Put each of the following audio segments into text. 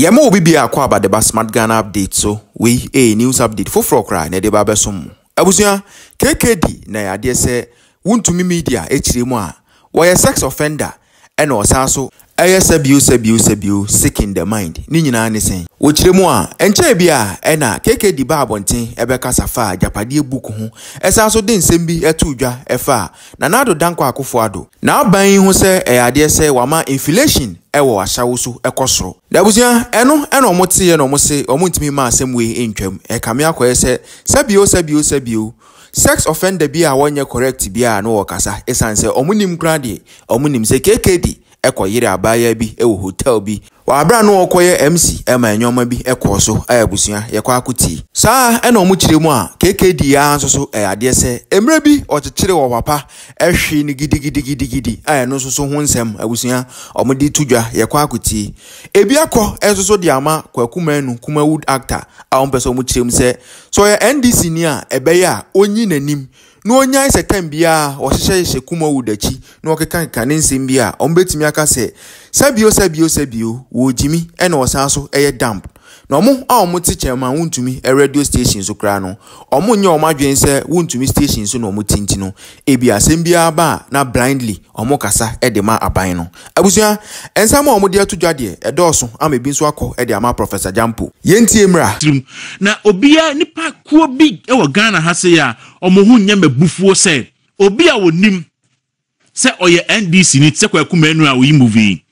Yemo obi bia akwa ba deba Smart Ghana Update so we a news update for cry na deba besom. Abusia KKD na ya de se Wontumi media echiremu a wo sex offender and osaso ayese biu sick in the mind ni nyina ne sen. Wo chiremu a enche bia na KKD ba abonten ebeka safa japade book ho esaso de nsem bi etu dwa efa na nado dan kwa akofo ado na ban hu se ya de se wama inflation ewo asawusu ekosoro dabusia eno eno motiye no mose omuntimi ma asemwe entwam ekame akoye se sabio sex offender bi a wonye correct bi a no okasa esanse omunim krade omunim se KKD ekoyire abaya bi ewo hotel bi wa abra no okoye MC ema enyoma bi ekoso ayabusia yekwa akuti saa eno omuchiremu a KKD ya nsoso eyade se emre bi ochechire wo papa ehwe ni gidi aye no nsoso ho nsem abusia omudi tudwa yekwa akuti ebi akọ ensoso de ama Kwaku Manu Kumawood actor aompeso omuchiremu se so ya NDC ni a ebeye a onyi nanim no onyan se kan bia o hyehyehye Kumawood achi no okekan nsem bia ombetimi aka se sabio wojimi ene osanso eye damp na omo a omo teacher ma Wontumi e radio station so kra no omo nya omo adwen se Wontumi station so na omo tintino e bia asem bia ba na blindly omo kasa e de ma aban no abusua ensam omo de atudwa de e doso ama bi so akọ e de ama Professor Jampo yentie mra na obia nipa kuo big e wo Ghana ha se ya omo hu nya mabufuo se obia wonim se oye NDC ni se Kwaku Manu a wo movie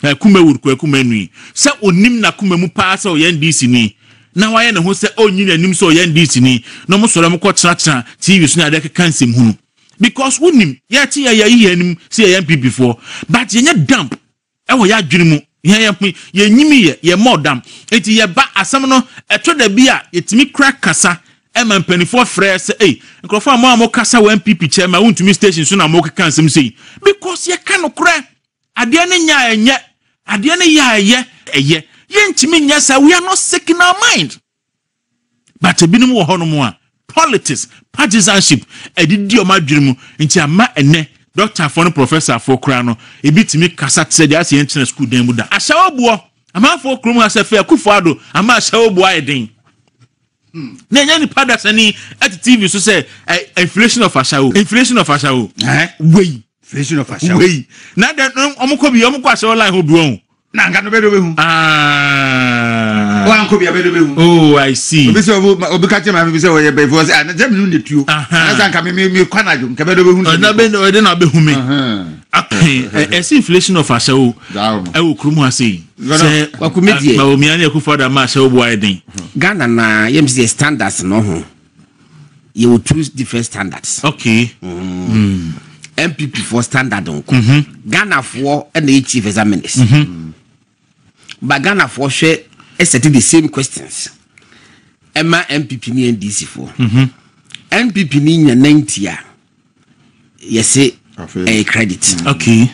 Kumawood Kwaku Manu se onim na kuma mu pa se oye NDC ni na waye ne ho se onyi nanim se oye NDC ni no mo soro mo ko tratra TV so na de kansem hu because wonim ya ti ya yi anim se ya NPP for but ye dump e wo ya adwene mu ye nyimi ye more dump enti ye ba asam no eto da bi a yetimi crack kasa e man penifo frɛ se eh nkrofo amamo kasa wa NPP che ma Wontumi station so na mo kansem sei because ye ka no kra Adia ne nya enye, adia ne ya eye, ye ntimi nya say we are not sick in our mind. But ebinum wo hono mo a politics, partisanship, edidi o madwiremu, nti ama ene doctor for no professor for kra no, ebitimi kasa tse dia se ntine school den mu da. Ahyawbo, ama for krom asa fe akufo ado, ama ahyawbo ayden. Na nya ni pada sani at TV so say inflation of ashawo. Eh? Wey. Inflation of ashawo. Wey. Na da omko bi omko ashawo line ho duon. Na nka no be do be hu. Ah. Wa nko bi be do be hu. Oh, I see. Obi se obi ka che ma bi se wo ye be for say na je mi ne tuo. Na san ka me kwana jo nka be do be hu. Na be no de na be hu me. Akin e see inflation of ashawo. E wo kru mu asei. Se wa ku medie. Ma o mi ani e ku foda ma ashawo bo aiden. Ghana na yemsi standards no ho. You will choose different standards. Okay. MPP for standard on Ghana for and the chief examiners. But Ghana for share setting the same questions. Emma MPP ni NDC for MPP ni 90 year. Yes, a credit. Okay.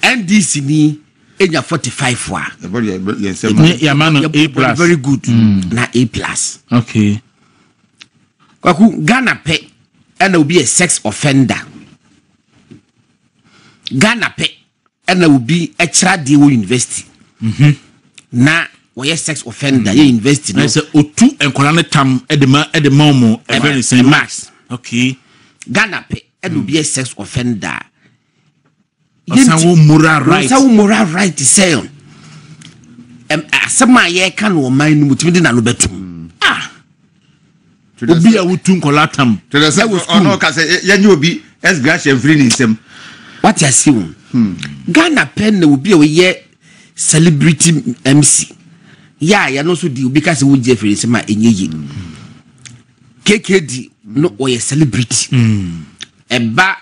NDC ni enya 45 year. A plus. Very good. Na A plus. Okay. Kwaku Ghana pay and will be a sex offender. Ghana pe and will be a charity university. Na we sex offender ye university no say otu enkolane tam edema mo even say max. Okay. Ghana pe and will be a sex offender. Moral right say on. Asama ye kan wo man no mutimi na no betum. Ah. Obi a otu enkolatam. To say ono ka say ye obi es grass e free nsem. What you see? Ghana pen will be a year celebrity MC. Yeah, you know so deal because we Jeffrey is my KKD no or a celebrity. Eba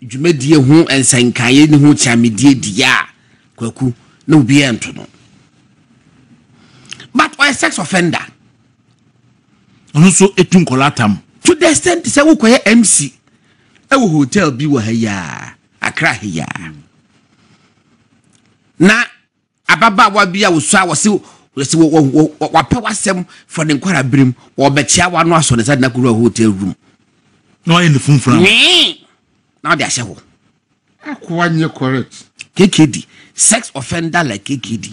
you made dear home and San Cayenne who chamidia dia Kwaku no be antono. But or a sex offender. And also a tunkolatam. To the extent say we call MC. A hotel be where Akra hiya. Na ababa wabia uswa wape wasem for the nkwara brim wabechia wano aso nesa na kuru hotel room. No in the phone from. Now they are shewo. Akwanye correct. KKD sex offender like KKD.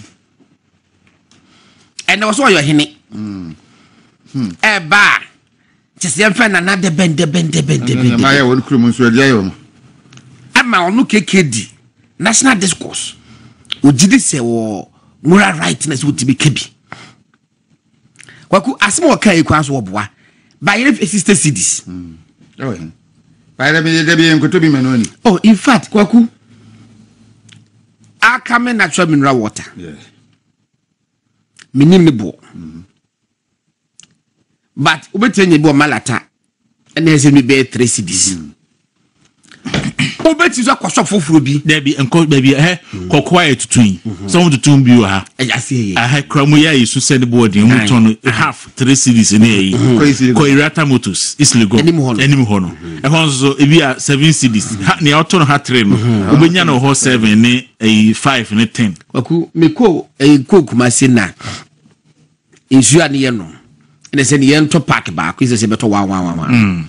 and also your hini. Eba, just the friend another bend. My own criminals were there. I'm my own KKD national discourse. Ujidi se wo moral rightness would be kebi. Kwaku asmo kai kwanso wo boa. By if sister cities. Oh, by the way, to be manually. Oh, in fact, Kwaku. I come in natural mineral water. Yes. Minimum. But Ubetini bo malata. And there's a be 3 cities. Obet is a question for Fruby. There be and called baby hair, call quiet twin. Some of the tomb you are. I see. I had Cramoya is to send the board in Muton half 3 cities in a Coirata Motus, Isligo, Animal. And also, if we are 7 cities, Hatney Auton Hatrem, Ubiniano Horse 7, a 5 and a 10. Oku, Miko, a cook, Masina in Suaniano, and it's in the end to pack back, is a better one.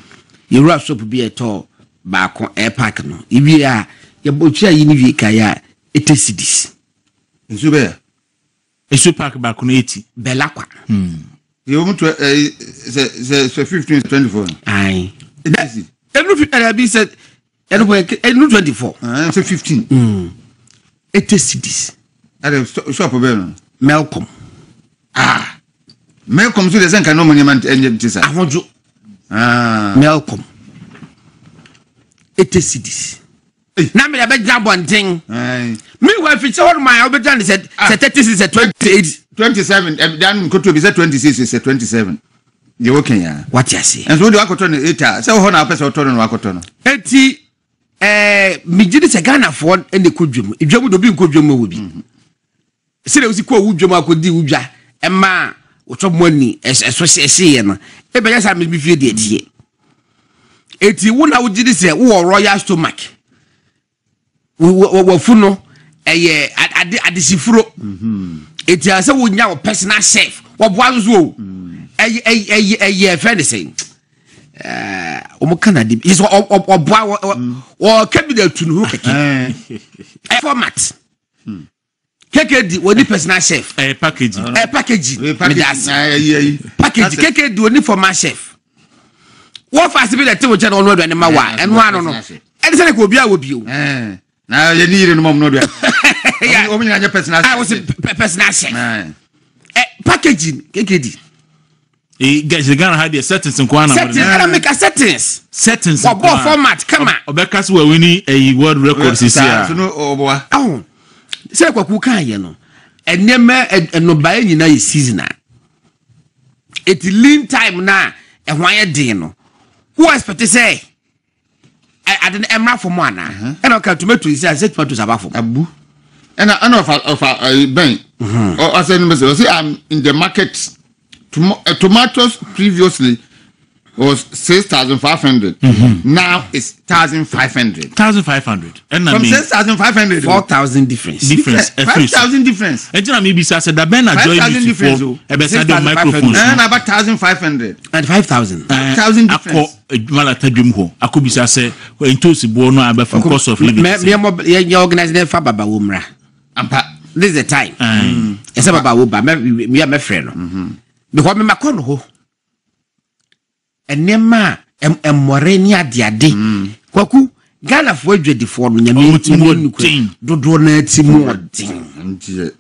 You rush up be a tall. Back on air park no. If you are your butcher in Vikaya, it is cities. Zuber, a super back on 80. Belacqua. You want to the 1524. Aye, that's it. Every said, and we 24. I 15. It is cities. I have shop of Malcolm. Ah, Malcolm to the Zanka no monument and I want you. Ah, Malcolm. 80 cities. Now me about grab one thing. Me wife is all my obedient said 30 is a 28, 27. And then go to be said 26 is a 27. You okay? Yeah. What you see? And so do I go turn 8? So how now person turn no akotono? 80. Me jidi se Ghana for and the kudwum. Idwum do bi nkudwum wo bi. Se le usi ko wudwum akodi wudwa. E ma otomani eso se ye na. E be ya sa me bi fie de die. It won't out this royal stomach. We were funo a year at the Sifro. It is a wood now personal safe. What was woo? A year fantasy. Omokana is or can be the format. KKD only personal chef. A package. KKD only for my chef. What fast be the two channel no and mawa and one no and say ko bia wo bio eh na ye ni no mom no do I was a personal chef packaging KKD e guys you gonna have the settings in kwana make a settings for format come on obekase we win a world record this year so no oboa oh say Kwaku kan ye no enema no bae nyina ye seasonal it lean time na e hwan ye no. Who expect to say? I didn't emra for one. And I can tomato is a set to Sabafu. Abu. And I know of a bank. Or I said, I'm in the market. Tomatoes previously was 6,500. Now it's 1,500. 1,500. And from 6,500, 4,000 difference. 5,000 difference. And then maybe I said that Ben enjoyed 4,000 difference. And about 1,500 and 5,000. 1,000 difference. I could be say impossible. No, but from cost of living. You organize the Fababa Umra. This is the time. It's about Uba. We are my friend. Because me makono. Enema emorenia diade Kwaku Ghana for dwedefo no nyame ntimu dodo na timu odin ntie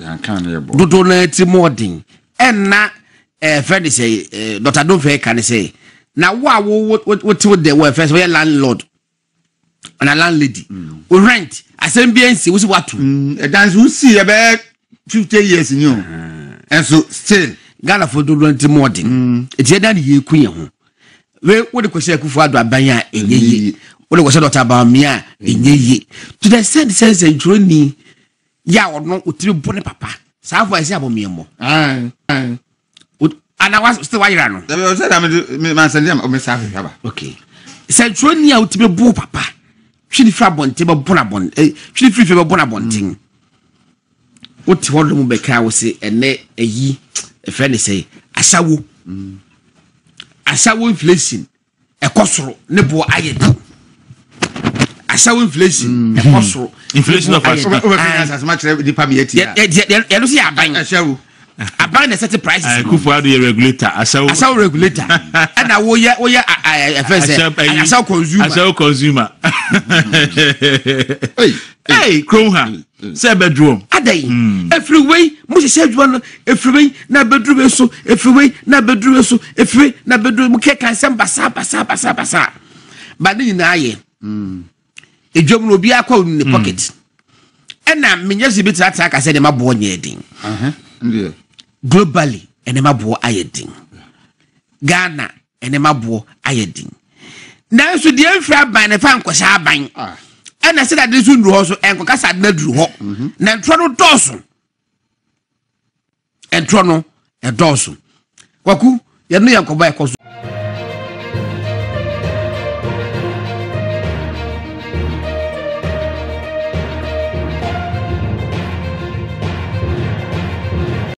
yankan na yebo dodo na timu odin enna friend say Dr. Donfe kan say na wo ti de wo first we landlord and a landlady we rent assembiancy we see what dance we see about 50 years new and so still Ghana for dodo na timu odin e je dan ye kun ye ho we what the question kufu adu abanya enye what the question doctor about me enye to the sense and journey ya ono otiri bone papa safu ase abomiemo and I was still wire no I said I'm man send am me safu papa okay centroni a otiri bo papa twini fra bonte be bonabon twini free be bonabonting oti hodo mu be kai wo se ene eyi e friend say asawo asawo inflation ekosoro ne bo ayedo asawo inflation ekosoro inflation of as much the pam yet ya no see aban asawo Aban set the prices. Kufuor the regulator. Asao regulator. And I woya Asao consumer. Asao consumer. Hey, Kronha. Say bedroom. Aday. Every way, must say one. Every way, na bedroom so. Every way, na bedroom so. Every way, na bedroom. Muke can say basa. But then na aye. A job no be akwa in the pocket. And I mean just a bit that I said my boy needing. Yeah. Globally, and my boy ayeding. Ghana, and my boy ayeding. Now, so the unfair by the fan was our buying. And I said that this one also and because I never drew up. Now, Toronto Dawson and Toronto and Dawson. Kwaku, you know, you're going to buy a cost.